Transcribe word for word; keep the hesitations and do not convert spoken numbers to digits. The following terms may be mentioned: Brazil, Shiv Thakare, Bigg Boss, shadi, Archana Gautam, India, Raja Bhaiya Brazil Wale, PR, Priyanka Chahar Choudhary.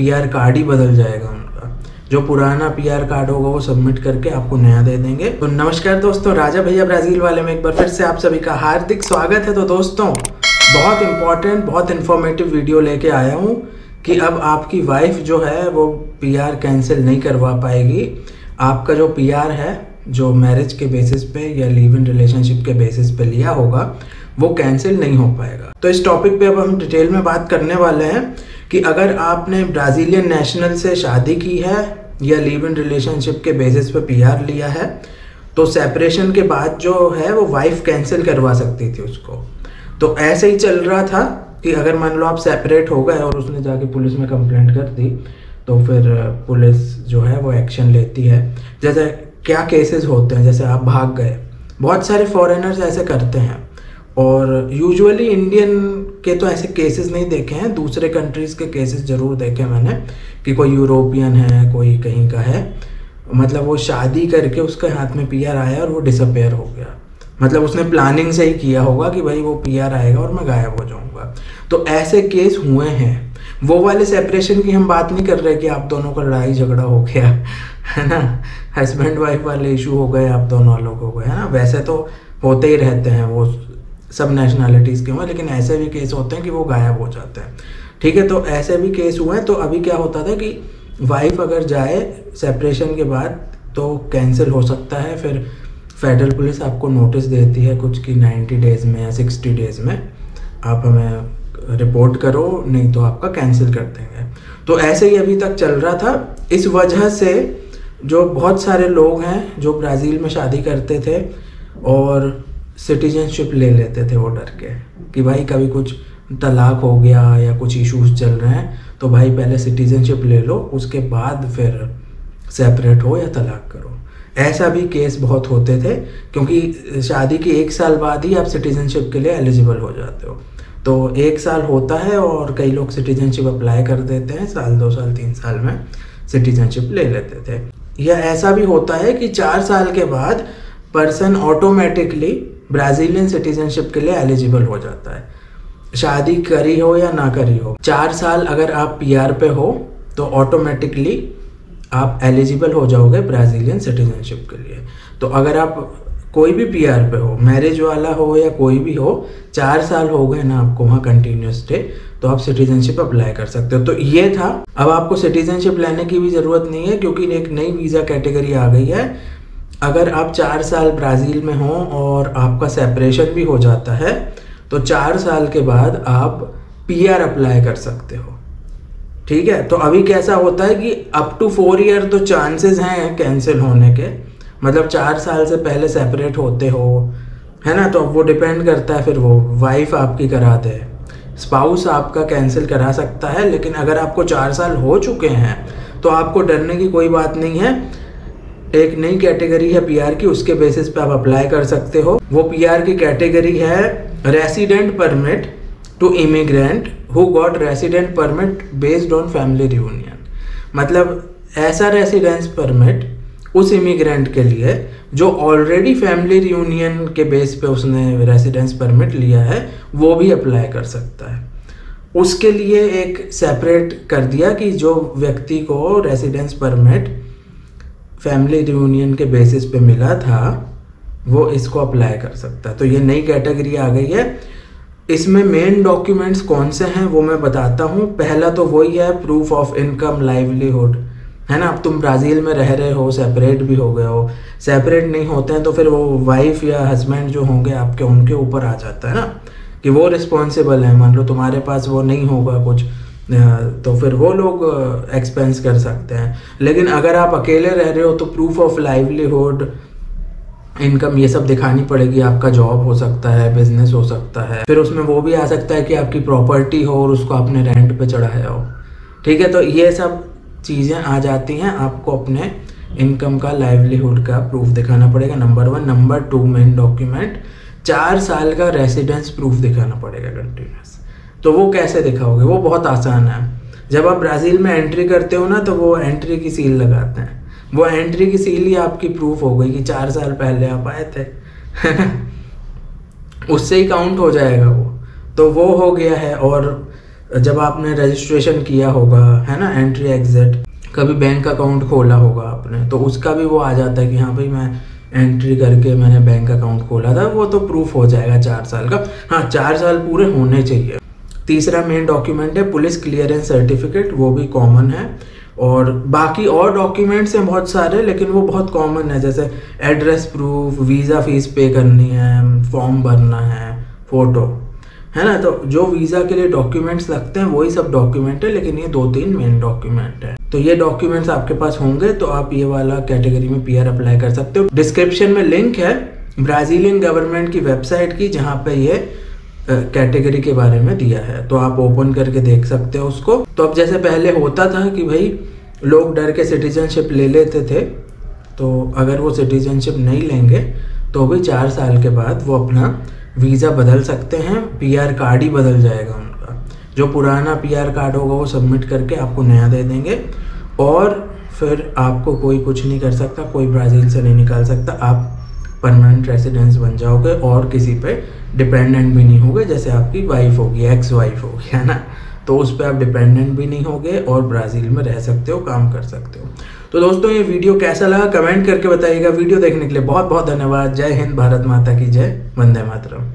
PR card ही बदल जाएगा उनका। जो पुराना पीआर कार्ड होगा वो सबमिट करके आपको नया दे देंगे। तो नमस्कार दोस्तों, राजा भैया ब्राज़ील वाले में एक बार फिर से आप सभी का हार्दिक स्वागत है। तो दोस्तों बहुत इम्पोर्टेंट, बहुत इन्फॉर्मेटिव वीडियो लेके आया हूँ कि अब आपकी वाइफ जो है वो पीआर कैंसिल नहीं करवा पाएगी। आपका जो पीआर है जो मैरिज के बेसिस पे या लिव इन रिलेशनशिप के बेसिस पे लिया होगा वो कैंसिल नहीं हो पाएगा। तो इस टॉपिक पे अब हम डिटेल में बात करने वाले हैं कि अगर आपने ब्राज़ीलियन नेशनल से शादी की है या लिव इन रिलेशनशिप के बेसिस पे पीआर लिया है तो सेपरेशन के बाद जो है वो वाइफ कैंसिल करवा सकती थी उसको। तो ऐसे ही चल रहा था कि अगर मान लो आप सेपरेट हो गए और उसने जाके पुलिस में कंप्लेंट कर दी तो फिर पुलिस जो है वो एक्शन लेती है। जैसे क्या केसेस होते हैं, जैसे आप भाग गए, बहुत सारे फॉरेनर्स ऐसे करते हैं और यूजुअली इंडियन के तो ऐसे केसेस नहीं देखे हैं, दूसरे कंट्रीज़ के केसेस ज़रूर देखे मैंने कि कोई यूरोपियन है कोई कहीं का है, मतलब वो शादी करके उसके हाथ में पीआर आया और वो डिसअपेयर हो गया। मतलब उसने प्लानिंग से ही किया होगा कि भाई वो पीआर आएगा और मैं गायब हो जाऊँगा। तो ऐसे केस हुए हैं। वो वाले सेपरेशन की हम बात नहीं कर रहे कि आप दोनों का लड़ाई झगड़ा हो गया है ना, हस्बैंड वाइफ वाले इशू हो गए, आप दोनों लोग हो गए है ना। वैसे तो होते ही रहते हैं वो सब नेशनैलिटीज़ के में, लेकिन ऐसे भी केस होते हैं कि वो गायब हो जाते हैं। ठीक है, तो ऐसे भी केस हुए हैं। तो अभी क्या होता था कि वाइफ अगर जाए सेपरेशन के बाद तो कैंसिल हो सकता है। फिर फेडरल पुलिस आपको नोटिस देती है कुछ कि नाइन्टी डेज़ में या सिक्सटी डेज़ में आप हमें रिपोर्ट करो नहीं तो आपका कैंसिल कर देंगे। तो ऐसे ही अभी तक चल रहा था। इस वजह से जो बहुत सारे लोग हैं जो ब्राज़ील में शादी करते थे और सिटीजनशिप ले लेते थे वो डर के कि भाई कभी कुछ तलाक हो गया या कुछ इश्यूज चल रहे हैं तो भाई पहले सिटीजनशिप ले लो उसके बाद फिर सेपरेट हो या तलाक करो। ऐसा भी केस बहुत होते थे क्योंकि शादी के एक साल बाद ही आप सिटीजनशिप के लिए एलिजिबल हो जाते हो। तो एक साल होता है और कई लोग सिटीजनशिप अप्लाई कर देते हैं, साल दो साल तीन साल में सिटीजनशिप ले लेते थे। या ऐसा भी होता है कि चार साल के बाद पर्सन ऑटोमेटिकली ब्राज़ीलियन सिटीजनशिप के लिए एलिजिबल हो जाता है। शादी करी हो या ना करी हो, चार साल अगर आप पीआर पे हो तो ऑटोमेटिकली आप एलिजिबल हो जाओगे ब्राज़ीलियन सिटीजनशिप के लिए। तो अगर आप कोई भी पीआर पे हो, मैरिज वाला हो या कोई भी हो, चार साल हो गए ना आपको वहाँ कंटिन्यूस स्टे, तो आप सिटीजनशिप अप्लाई कर सकते हो। तो ये था। अब आपको सिटीजनशिप लेने की भी ज़रूरत नहीं है क्योंकि एक नई वीज़ा कैटेगरी आ गई है। अगर आप चार साल ब्राज़ील में हो और आपका सेपरेशन भी हो जाता है तो चार साल के बाद आप पीआर अप्लाई कर सकते हो। ठीक है, तो अभी कैसा होता है कि अप टू फोर ईयर तो चांसेस हैं कैंसिल होने के, मतलब चार साल से पहले सेपरेट होते हो है ना। तो अब वो डिपेंड करता है, फिर वो वाइफ आपकी करा दे, स्पाउस आपका कैंसिल करा सकता है। लेकिन अगर आपको चार साल हो चुके हैं तो आपको डरने की कोई बात नहीं है। एक नई कैटेगरी है पीआर की, उसके बेसिस पे आप अप्लाई कर सकते हो। वो पीआर की कैटेगरी है resident permit to immigrant who got resident permit based on family reunion. मतलब ऐसा रेसिडेंस परमिट उस इमिग्रेंट के लिए जो ऑलरेडी फैमिली रियूनियन के बेस पे उसने रेसिडेंस परमिट लिया है वो भी अप्लाई कर सकता है। उसके लिए एक सेपरेट कर दिया कि जो व्यक्ति को रेसिडेंस परमिट फैमिली रियूनियन के बेसिस पे मिला था वो इसको अप्लाई कर सकता है। तो ये नई कैटेगरी आ गई है। इसमें मेन डॉक्यूमेंट्स कौन से हैं वो मैं बताता हूँ। पहला तो वही है प्रूफ ऑफ इनकम, लाइवलीहुड है ना। अब तुम ब्राज़ील में रह रहे हो, सेपरेट भी हो गए हो, सेपरेट नहीं होते हैं तो फिर वो वाइफ या हस्बैंड जो होंगे आपके उनके ऊपर आ जाता है ना कि वो रिस्पॉन्सिबल है। मान लो तुम्हारे पास वो नहीं होगा कुछ तो फिर वो लोग एक्सपेंस कर सकते हैं। लेकिन अगर आप अकेले रह रहे हो तो प्रूफ ऑफ लाइवलीहुड, इनकम, ये सब दिखानी पड़ेगी। आपका जॉब हो सकता है, बिजनेस हो सकता है, फिर उसमें वो भी आ सकता है कि आपकी प्रॉपर्टी हो और उसको आपने रेंट पर चढ़ाया हो। ठीक है, तो ये सब चीज़ें आ जाती हैं। आपको अपने इनकम का, लाइवलीहुड का प्रूफ दिखाना पड़ेगा, number one. Number two main document, चार साल का रेसिडेंस प्रूफ दिखाना पड़ेगा कंटिन्यूस। तो वो कैसे दिखाओगे? वो बहुत आसान है। जब आप ब्राज़ील में एंट्री करते हो ना तो वो एंट्री की सील लगाते हैं। वो एंट्री की सील ही आपकी प्रूफ हो गई कि चार साल पहले आप आए थे उससे ही काउंट हो जाएगा वो। तो वो हो गया है। और जब आपने रजिस्ट्रेशन किया होगा, है ना, एंट्री एग्जिट, कभी बैंक अकाउंट खोला होगा आपने, तो उसका भी वो आ जाता है कि हाँ भाई मैं एंट्री करके मैंने बैंक अकाउंट खोला था, वो तो प्रूफ हो जाएगा चार साल का। हाँ, चार साल पूरे होने चाहिए। तीसरा मेन डॉक्यूमेंट है पुलिस क्लियरेंस सर्टिफिकेट, वो भी कॉमन है। और बाकी और डॉक्यूमेंट्स हैं बहुत सारे, लेकिन वो बहुत कॉमन है, जैसे एड्रेस प्रूफ, वीज़ा फीस पे करनी है, फॉर्म भरना है, फ़ोटो, है ना। तो जो वीज़ा के लिए डॉक्यूमेंट्स लगते हैं वही सब डॉक्यूमेंट है, लेकिन ये दो तीन मेन डॉक्यूमेंट है। तो ये डॉक्यूमेंट्स आपके पास होंगे तो आप ये वाला कैटेगरी में पी आर अप्लाई कर सकते हो। डिस्क्रिप्शन में लिंक है ब्राज़ीलियन गवर्नमेंट की वेबसाइट की, जहाँ पे ये कैटेगरी के बारे में दिया है, तो आप ओपन करके देख सकते हो उसको। तो अब जैसे पहले होता था कि भाई लोग डर के सिटीजनशिप ले लेते थे, तो अगर वो सिटीजनशिप नहीं लेंगे तो भी चार साल के बाद वो अपना वीज़ा बदल सकते हैं, पीआर कार्ड ही बदल जाएगा उनका। जो पुराना पीआर कार्ड होगा वो सबमिट करके आपको नया दे देंगे, और फिर आपको कोई कुछ नहीं कर सकता, कोई ब्राज़ील से नहीं निकाल सकता। आप परमानेंट रेसिडेंस बन जाओगे और किसी पे डिपेंडेंट भी नहीं होगे। जैसे आपकी वाइफ होगी, एक्स वाइफ होगी, है ना, तो उस पर आप डिपेंडेंट भी नहीं होगे और ब्राज़ील में रह सकते हो, काम कर सकते हो। तो दोस्तों, ये वीडियो कैसा लगा कमेंट करके बताइएगा। वीडियो देखने के लिए बहुत बहुत धन्यवाद। जय हिंद, भारत माता की जय, वंदे मातरम।